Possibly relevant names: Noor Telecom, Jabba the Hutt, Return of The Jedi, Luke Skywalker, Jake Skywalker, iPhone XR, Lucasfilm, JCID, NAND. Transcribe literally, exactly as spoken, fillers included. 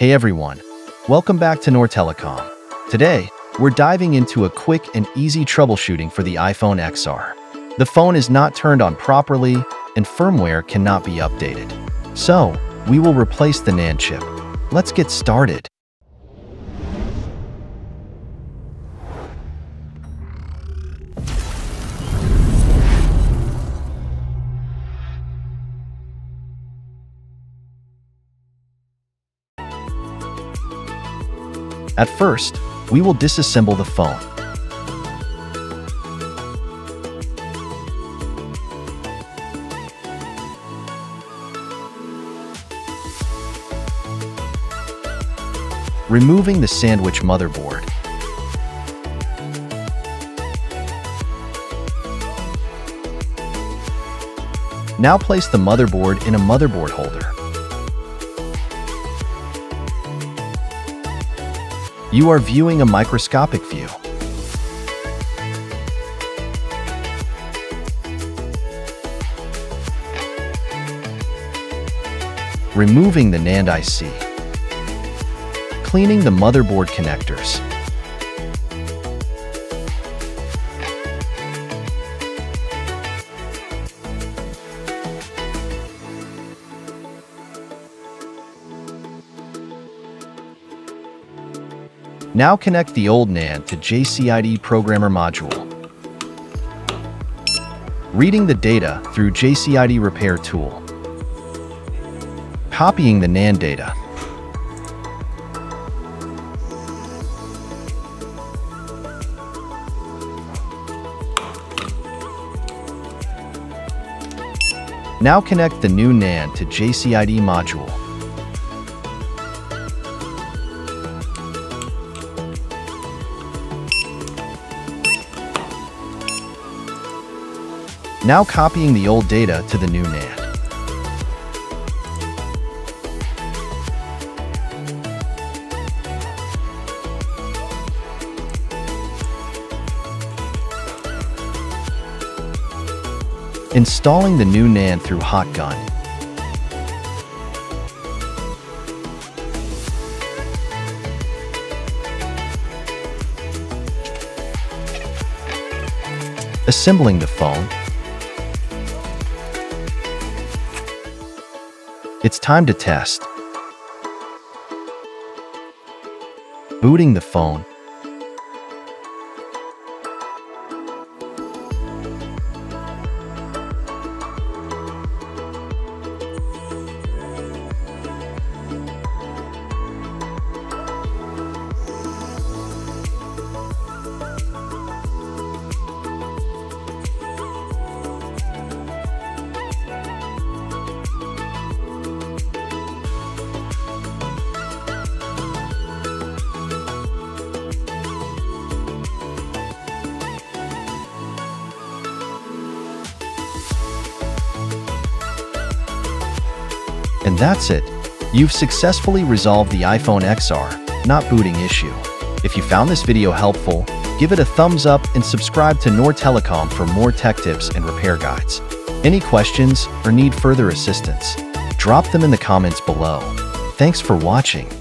Hey everyone, welcome back to Noor Telecom. Today, we're diving into a quick and easy troubleshooting for the iPhone X R. The phone is not turned on properly, and firmware cannot be updated. So, we will replace the NAND chip. Let's get started. At first, we will disassemble the phone. Removing the sandwich motherboard. Now place the motherboard in a motherboard holder. You are viewing a microscopic view. Removing the NAND I C. Cleaning the motherboard connectors. Now connect the old NAND to J C I D programmer module. Reading the data through J C I D repair tool. Copying the NAND data. Now connect the new NAND to J C I D module. Now copying the old data to the new NAND. Installing the new NAND through Hot Gun. Assembling the phone. It's time to test. Booting the phone. And that's it. You've successfully resolved the iPhone X R not booting issue. If you found this video helpful, give it a thumbs up and subscribe to Noor Telecom for more tech tips and repair guides. Any questions or need further assistance, drop them in the comments below. Thanks for watching.